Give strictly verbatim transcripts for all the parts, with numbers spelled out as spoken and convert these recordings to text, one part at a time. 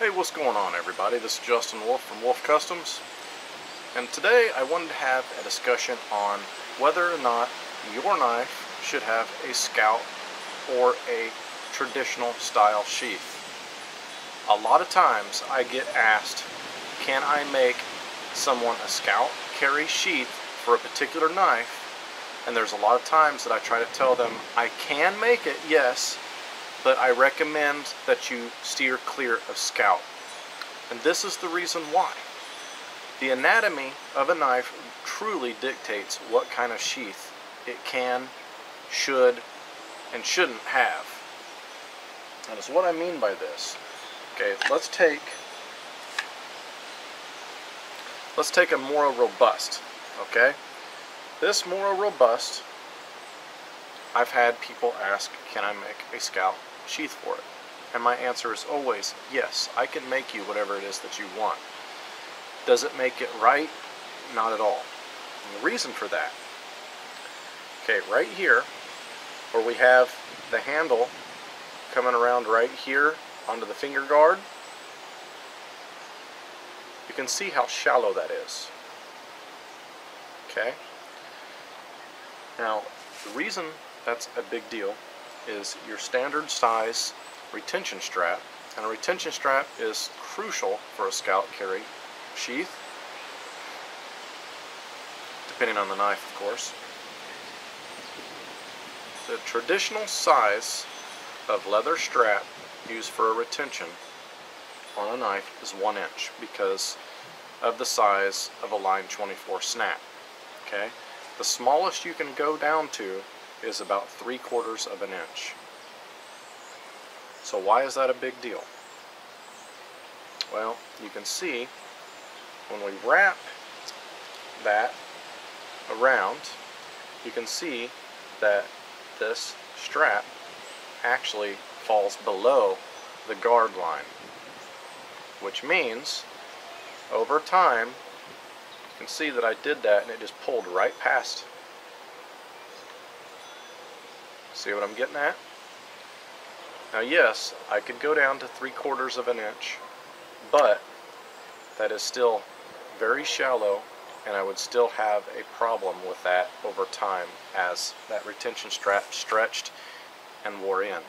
Hey, what's going on, everybody? This is Justin Wolf from Wolf Customs, and today I wanted to have a discussion on whether or not your knife should have a scout or a traditional style sheath. A lot of times I get asked, can I make someone a scout carry sheath for a particular knife? And there's a lot of times that I try to tell them I can make it, yes, but I recommend that you steer clear of scout. And this is the reason why. The anatomy of a knife truly dictates what kind of sheath it can, should, and shouldn't have. And it's what I mean by this. Okay, let's take let's take a Mora Robust. Okay? This Mora Robust, I've had people ask, can I make a scout sheath for it? And my answer is always, yes, I can make you whatever it is that you want. Does it make it right? Not at all. And the reason for that, okay, right here, where we have the handle coming around right here onto the finger guard, you can see how shallow that is. Okay? Now, the reason that's a big deal is your standard size retention strap, and a retention strap is crucial for a scout carry sheath, depending on the knife, of course. The traditional size of leather strap used for a retention on a knife is one inch because of the size of a line twenty-four snap. Okay? The smallest you can go down to is about three quarters of an inch. So why is that a big deal? Well, you can see when we wrap that around, you can see that this strap actually falls below the guard line, which means over time you can see that I did that and it just pulled right past. See what I'm getting at? Now yes, I could go down to three quarters of an inch, but that is still very shallow, and I would still have a problem with that over time as that retention strap stretched and wore in.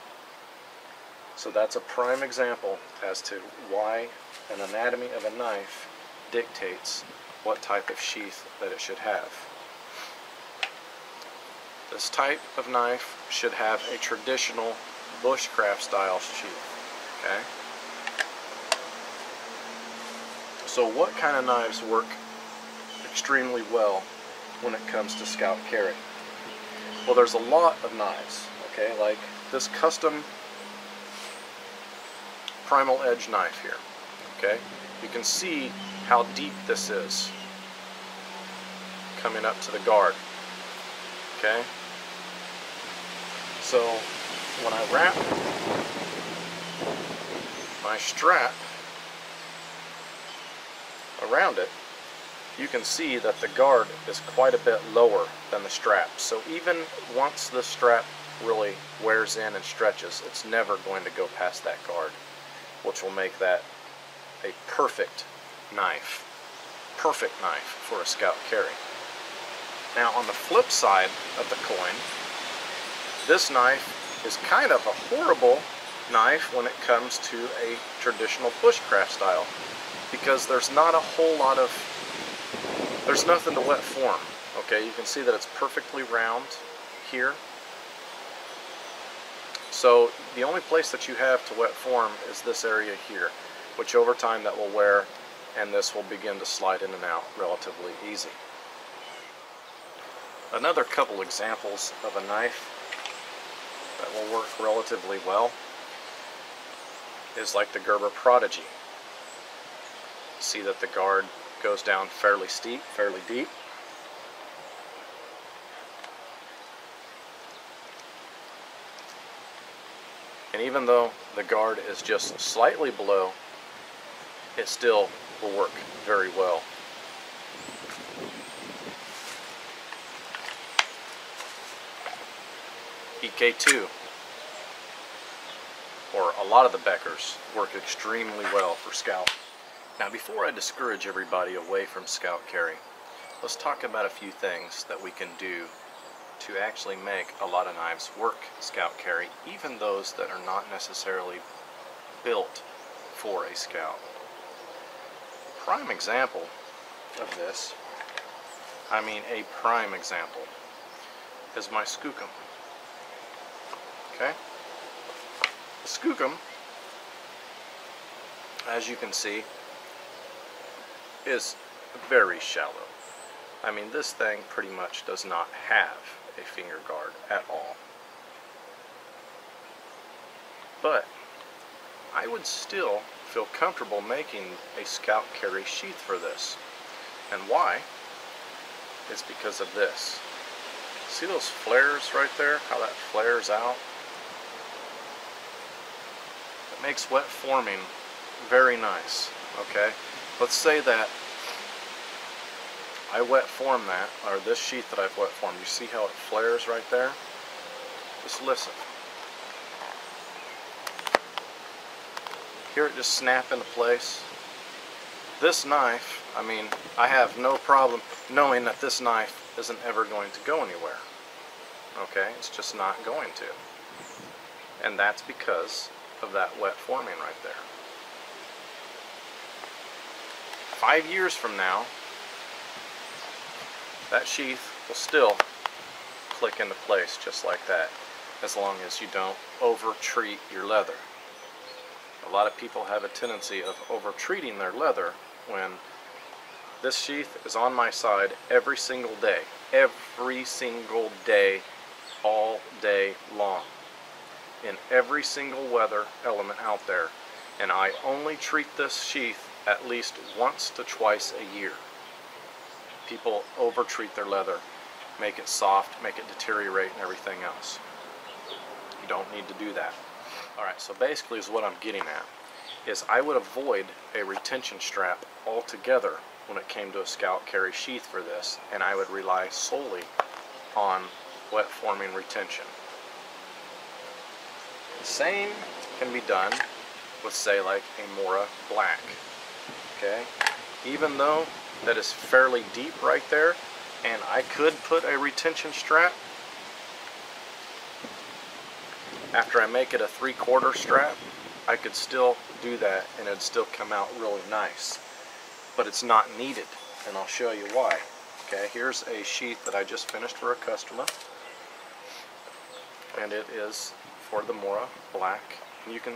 So that's a prime example as to why an anatomy of a knife dictates what type of sheath that it should have. This type of knife should have a traditional bushcraft style sheath. Okay? So what kind of knives work extremely well when it comes to scout carry? Well, there's a lot of knives, okay, like this custom primal edge knife here. Okay, you can see how deep this is coming up to the guard. Okay, so when I wrap my strap around it, you can see that the guard is quite a bit lower than the strap. So even once the strap really wears in and stretches, it's never going to go past that guard, which will make that a perfect knife. Perfect knife for a scout carry. Now on the flip side of the coin, this knife is kind of a horrible knife when it comes to a traditional bushcraft style, because there's not a whole lot of, there's nothing to wet form. Okay, you can see that it's perfectly round here. So the only place that you have to wet form is this area here, which over time that will wear, and this will begin to slide in and out relatively easy. Another couple examples of a knife that will work relatively well is like the Gerber Prodigy. See that the guard goes down fairly steep, fairly deep. And even though the guard is just slightly below, it still will work very well. E K two or a lot of the Beckers, work extremely well for Scout. Now, before I discourage everybody away from Scout carry, let's talk about a few things that we can do to actually make a lot of knives work Scout carry, even those that are not necessarily built for a Scout. Prime example of this, I mean a prime example, is my Skookum. Okay? The Skookum, as you can see, is very shallow. I mean, this thing pretty much does not have a finger guard at all. But I would still feel comfortable making a Scout carry sheath for this. And why? It's because of this. See those flares right there? How that flares out? It makes wet forming very nice. Okay? Let's say that I wet form that, or this sheath that I've wet formed. You see how it flares right there? Just listen. Hear it just snap into place. This knife, I mean, I have no problem knowing that this knife isn't ever going to go anywhere. Okay? It's just not going to. And that's because of that wet forming right there. Five years from now, that sheath will still click into place just like that, as long as you don't over-treat your leather. A lot of people have a tendency of over-treating their leather when this sheath is on my side every single day. Every single day, all day long. In every single weather element out there. And I only treat this sheath at least once to twice a year. People over-treat their leather, make it soft, make it deteriorate and everything else. You don't need to do that. Alright, so basically is what I'm getting at, is I would avoid a retention strap altogether when it came to a Scout carry sheath for this, and I would rely solely on wet forming retention. The same can be done with, say, like a Mora Black. Okay? Even though that is fairly deep right there, and I could put a retention strap, after I make it a three-quarter strap, I could still do that and it'd still come out really nice. But it's not needed, and I'll show you why. Okay, here's a sheath that I just finished for a customer, and it is for the Mora Black. And you can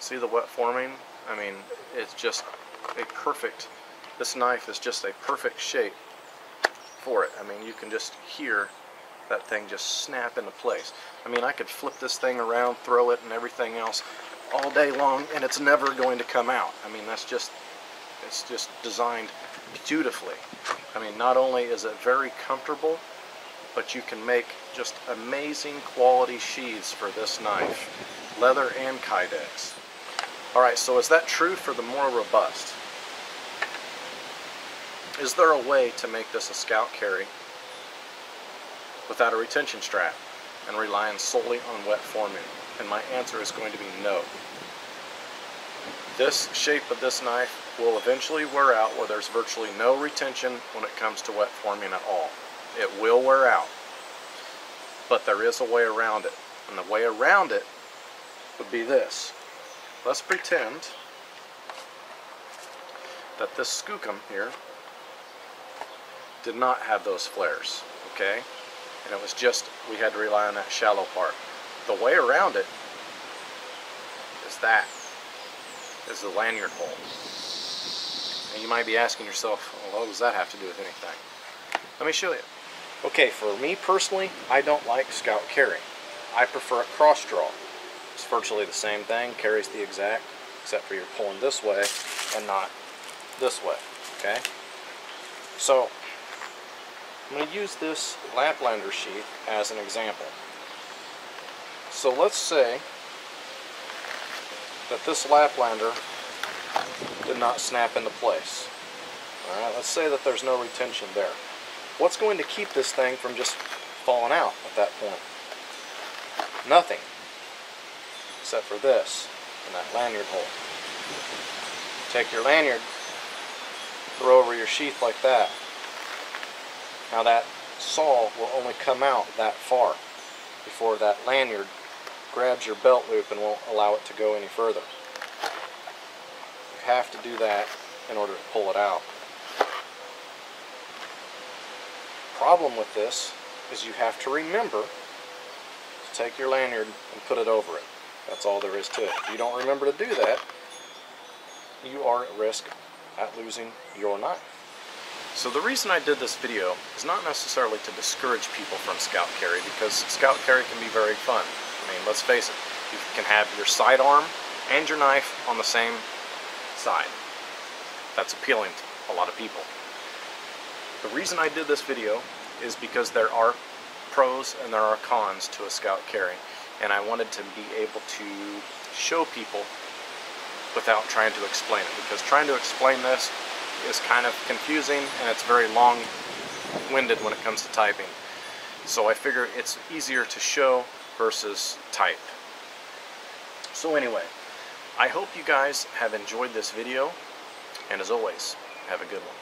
see the wet forming. I mean, it's just a perfect, this knife is just a perfect shape for it. I mean, you can just hear that thing just snap into place. I mean, I could flip this thing around, throw it and everything else all day long, and it's never going to come out. I mean, that's just, it's just designed beautifully. I mean, not only is it very comfortable, but you can make just amazing quality sheaths for this knife. Leather and Kydex. Alright, so is that true for the Mora Robust? Is there a way to make this a Scout carry without a retention strap and relying solely on wet forming? And my answer is going to be no. This shape of this knife will eventually wear out where there's virtually no retention when it comes to wet forming at all. It will wear out. But there is a way around it. And the way around it would be this. Let's pretend that this Skookum here did not have those flares. Okay? And it was just, we had to rely on that shallow part. The way around it is that, is the lanyard hole. And you might be asking yourself, well, what does that have to do with anything? Let me show you. Okay, for me personally, I don't like Scout carry. I prefer a cross draw. It's virtually the same thing, carries the exact, except for you're pulling this way and not this way, okay? So, I'm going to use this Laplander sheath as an example. So let's say that this Laplander did not snap into place. Alright, let's say that there's no retention there. What's going to keep this thing from just falling out at that point? Nothing. except for this and that lanyard hole. Take your lanyard, throw over your sheath like that. Now that saw will only come out that far before that lanyard grabs your belt loop and won't allow it to go any further. You have to do that in order to pull it out. The problem with this is you have to remember to take your lanyard and put it over it. That's all there is to it. If you don't remember to do that, you are at risk at losing your knife. So the reason I did this video is not necessarily to discourage people from scout carry, because scout carry can be very fun. I mean, let's face it, you can have your sidearm and your knife on the same side. That's appealing to a lot of people. The reason I did this video is because there are pros and there are cons to a scout carry, and I wanted to be able to show people without trying to explain it, because trying to explain this is kind of confusing and it's very long-winded when it comes to typing. So I figure it's easier to show versus type. So anyway, I hope you guys have enjoyed this video, and as always, have a good one.